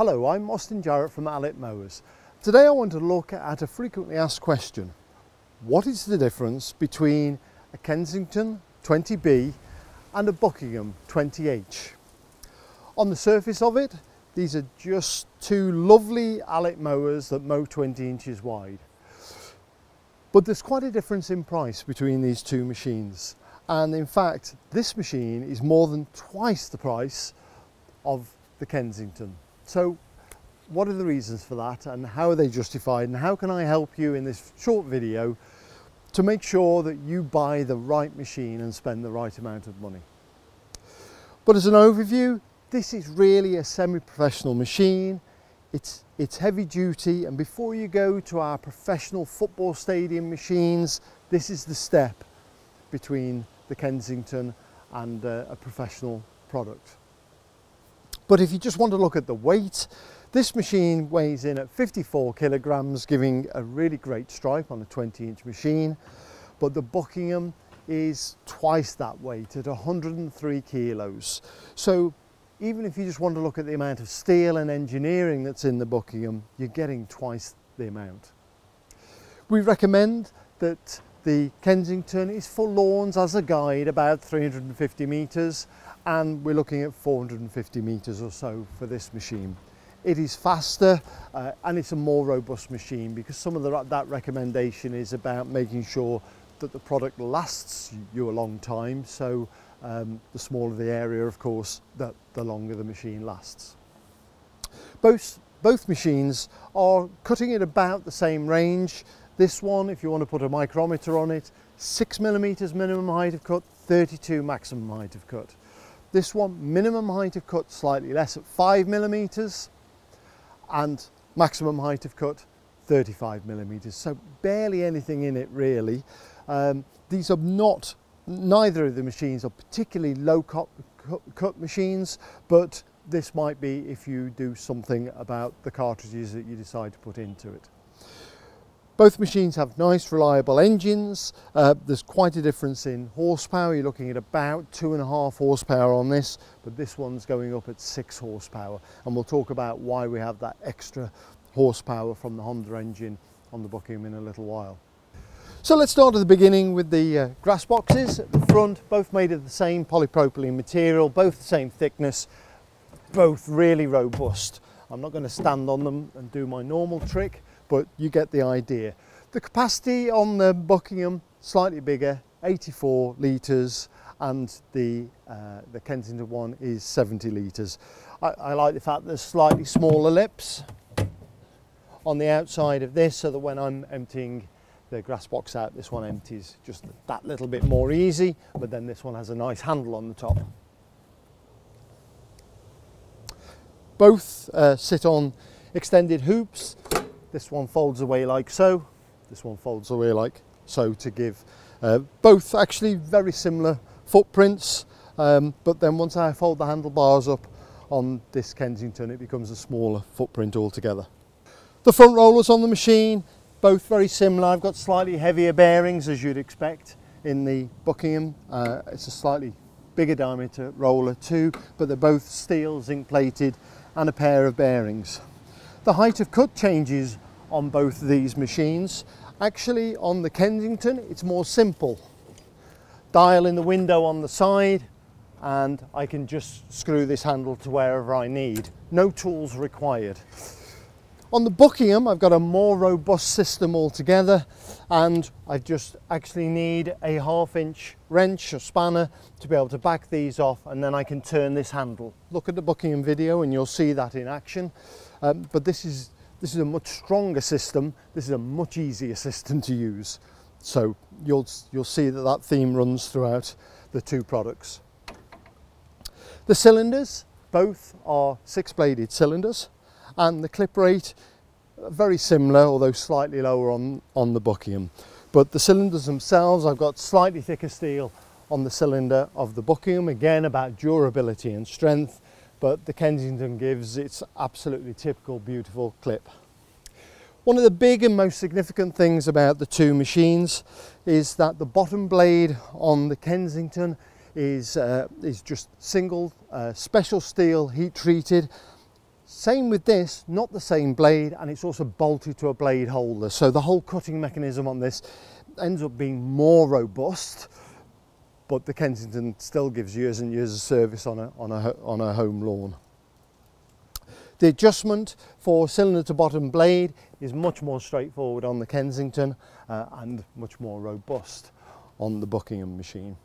Hello, I'm Austin Jarrett from Allett Mowers. Today I want to look at a frequently asked question. What is the difference between a Kensington 20B and a Buckingham 20H? On the surface of it, these are just two lovely Allett mowers that mow 20 inches wide. But there's quite a difference in price between these two machines. And in fact, this machine is more than twice the price of the Kensington. So what are the reasons for that, and how are they justified, and how can I help you in this short video to make sure that you buy the right machine and spend the right amount of money? But as an overview, this is really a semi-professional machine. It's heavy duty, and before you go to our professional football stadium machines, this is the step between the Kensington and a professional product. But if you just want to look at the weight, this machine weighs in at 54 kilograms, giving a really great stripe on a 20-inch machine. But the Buckingham is twice that weight at 103 kilos. So even if you just want to look at the amount of steel and engineering that's in the Buckingham, you're getting twice the amount. We recommend that the Kensington is for lawns as a guide, about 350 meters, and we're looking at 450 meters or so for this machine. It is faster and it's a more robust machine, because some of that recommendation is about making sure that the product lasts you a long time. So the smaller the area, of course, that the longer the machine lasts. Both machines are cutting at about the same range. This one, if you want to put a micrometer on it, 6 millimeters minimum height of cut, 32 maximum height of cut. This one, minimum height of cut slightly less at 5 millimeters, and maximum height of cut 35 millimeters. So barely anything in it really. These are not, neither of the machines are particularly low cut machines, but this might be if you do something about the cartridges that you decide to put into it. Both machines have nice, reliable engines. There's quite a difference in horsepower. You're looking at about 2.5 horsepower on this, but this one's going up at 6 horsepower. And we'll talk about why we have that extra horsepower from the Honda engine on the Buckingham in a little while. So let's start at the beginning with the grass boxes at the front, both made of the same polypropylene material, both the same thickness, both really robust. I'm not going to stand on them and do my normal trick, but you get the idea. The capacity on the Buckingham, slightly bigger, 84 litres, and the Kensington one is 70 litres. I like the fact there's slightly smaller lips on the outside of this, so that when I'm emptying the grass box out, this one empties just that little bit more easy, but then this one has a nice handle on the top. Both sit on extended hoops. This one folds away like so, this one folds away like so to give both actually very similar footprints, but then once I fold the handlebars up on this Kensington, it becomes a smaller footprint altogether. The front rollers on the machine, both very similar. I've got slightly heavier bearings, as you'd expect in the Buckingham. It's a slightly bigger diameter roller too, but they're both steel, zinc plated, and a pair of bearings. The height of cut changes on both of these machines. Actually, on the Kensington, it's more simple. Dial in the window on the side, and I can just screw this handle to wherever I need. No tools required. On the Buckingham, I've got a more robust system altogether, and I just actually need a 1/2-inch wrench or spanner to be able to back these off, and then I can turn this handle. Look at the Buckingham video and you'll see that in action. But this is a much stronger system. This is a much easier system to use. So you'll see that that theme runs throughout the two products. The cylinders, both are 6-bladed cylinders, and the clip rate, very similar, although slightly lower on the Buckingham. But the cylinders themselves, I've got slightly thicker steel on the cylinder of the Buckingham, again about durability and strength. But the Kensington gives its absolutely typical beautiful clip. One of the big and most significant things about the two machines is that the bottom blade on the Kensington is just single special steel heat treated, Same with this, not the same blade, and it's also bolted to a blade holder, so the whole cutting mechanism on this ends up being more robust, but the Kensington still gives years and years of service on a home lawn. The adjustment for cylinder to bottom blade is much more straightforward on the Kensington and much more robust on the Buckingham machine.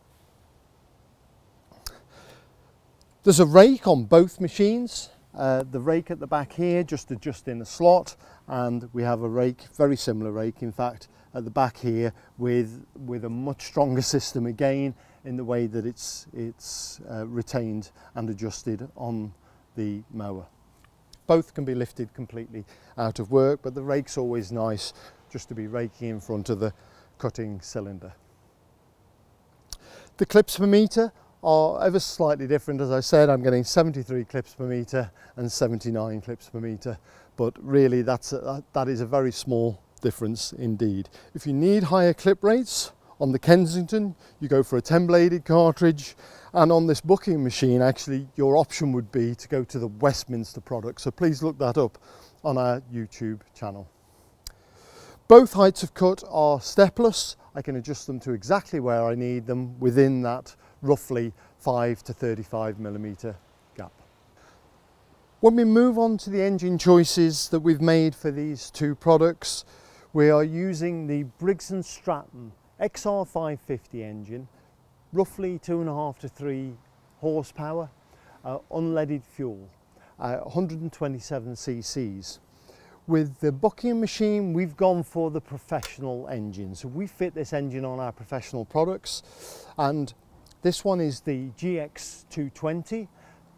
There's a rake on both machines. The rake at the back here just adjusting the slot, and we have a rake, very similar rake in fact, at the back here with a much stronger system again in the way that it's retained and adjusted on the mower. Both can be lifted completely out of work, but the rake's always nice just to be raking in front of the cutting cylinder. The clips per metre are ever slightly different. As I said, I'm getting 73 clips per metre and 79 clips per metre, but really that is a very small difference indeed. If you need higher clip rates on the Kensington, you go for a 10-bladed cartridge, and on this Buckingham machine actually your option would be to go to the Westminster product, so please look that up on our YouTube channel. Both heights of cut are stepless. I can adjust them to exactly where I need them within that roughly 5 to 35 millimetre gap. When we move on to the engine choices that we've made for these two products, we are using the Briggs & Stratton XR550 engine, roughly 2.5 to 3 horsepower, unleaded fuel, 127 cc's. With the Buckingham machine, we've gone for the professional engine, so we fit this engine on our professional products, and this one is the GX220,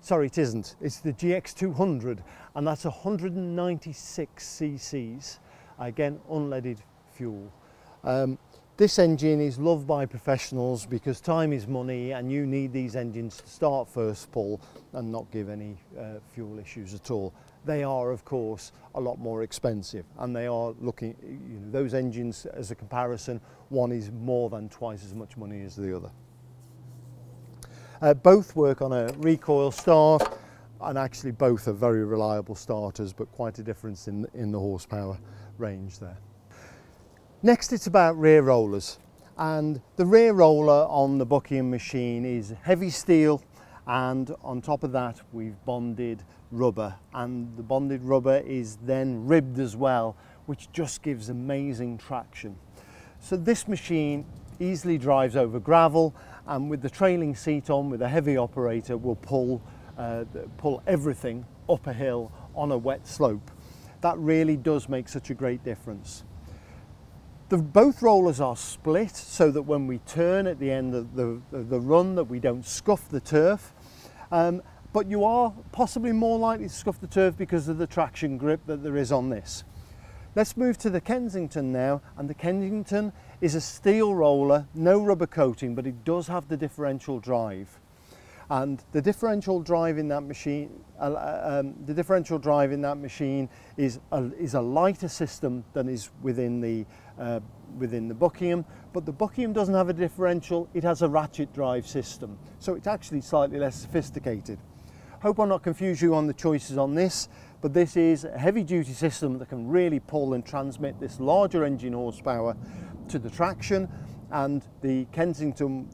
sorry it isn't, it's the GX200, and that's 196 cc's, again unleaded fuel. This engine is loved by professionals because time is money, and you need these engines to start first pull and not give any fuel issues at all. They are of course a lot more expensive, and they are looking, you know, those engines as a comparison, one is more than twice as much money as the other. Both work on a recoil start, and actually both are very reliable starters, but quite a difference in the horsepower range there. Next, it's about rear rollers, and the rear roller on the Buckingham machine is heavy steel, and on top of that we've bonded rubber, and the bonded rubber is then ribbed as well, which just gives amazing traction. So this machine easily drives over gravel, and with the trailing seat on, with a heavy operator, will pull everything up a hill on a wet slope. That really does make such a great difference. Both rollers are split so that when we turn at the end of the run, that we don't scuff the turf, but you are possibly more likely to scuff the turf because of the traction grip that there is on this. Let's move to the Kensington now, and the Kensington is a steel roller, no rubber coating, but it does have the differential drive. And the differential drive in that machine, is a lighter system than is within the Buckingham, but the Buckingham doesn't have a differential, it has a ratchet drive system, so it's actually slightly less sophisticated. Hope I'll not confuse you on the choices on this, but this is a heavy duty system that can really pull and transmit this larger engine horsepower to the traction, and the Kensington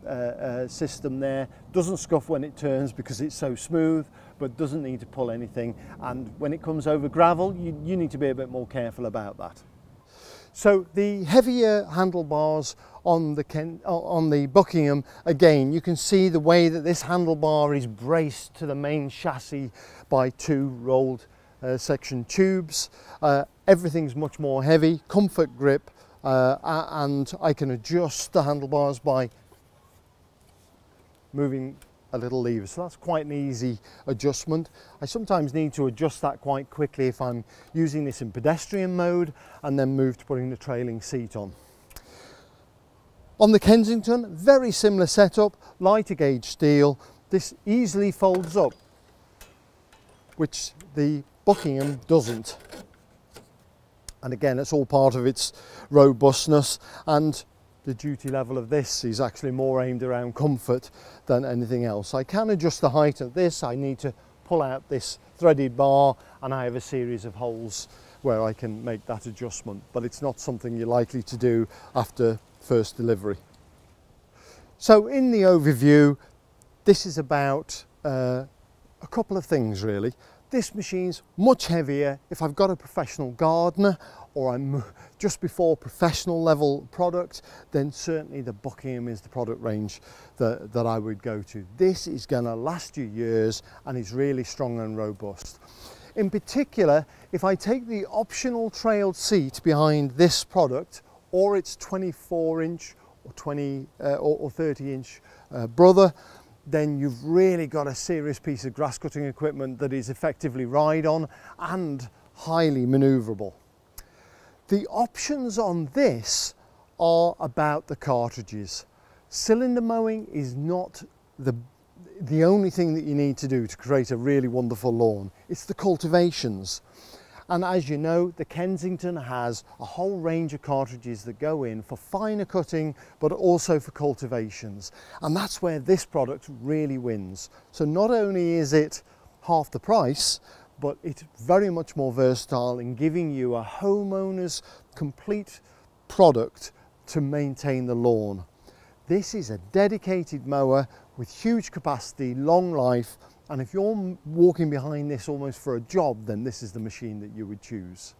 system there doesn't scuff when it turns because it's so smooth, but doesn't need to pull anything, and when it comes over gravel you need to be a bit more careful about that. So the heavier handlebars on the Buckingham, again you can see the way that this handlebar is braced to the main chassis by two rolled section tubes. Everything's much more heavy, comfort grip, and I can adjust the handlebars by moving a little lever, so that's quite an easy adjustment. I sometimes need to adjust that quite quickly if I'm using this in pedestrian mode, and then move to putting the trailing seat on. On the Kensington, very similar setup, lighter gauge steel. This easily folds up, which the Buckingham doesn't. And again, it's all part of its robustness, and the duty level of this is actually more aimed around comfort than anything else. I can adjust the height of this. I need to pull out this threaded bar, and I have a series of holes where I can make that adjustment, but it's not something you're likely to do after first delivery. So in the overview, this is about a couple of things really. This machine's much heavier. If I've got a professional gardener or I'm just before professional level product, then certainly the Buckingham is the product range that I would go to. This is going to last you years and is really strong and robust. In particular, if I take the optional trailed seat behind this product or its 24-inch or 30-inch brother, then you've really got a serious piece of grass cutting equipment that is effectively ride on and highly manoeuvrable. The options on this are about the cartridges. Cylinder mowing is not the only thing that you need to do to create a really wonderful lawn. It's the cultivations. And as you know, the Kensington has a whole range of cartridges that go in for finer cutting, but also for cultivations. And that's where this product really wins. So not only is it half the price, but it's very much more versatile in giving you a homeowner's complete product to maintain the lawn. This is a dedicated mower with huge capacity, long life, and if you're walking behind this almost for a job, then this is the machine that you would choose.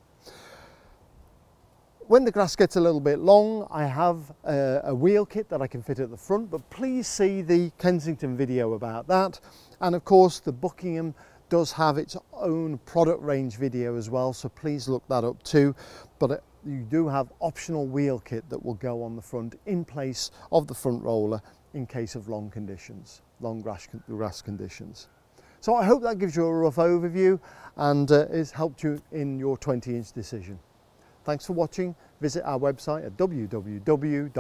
When the grass gets a little bit long, I have a wheel kit that I can fit at the front, but please see the Kensington video about that. And of course, the Buckingham does have its own product range video as well, so please look that up too. But you do have optional wheel kit that will go on the front in place of the front roller in case of long conditions, long grass conditions. So I hope that gives you a rough overview and it's helped you in your 20-inch decision. Thanks for watching. Visit our website at www.allett.co.uk.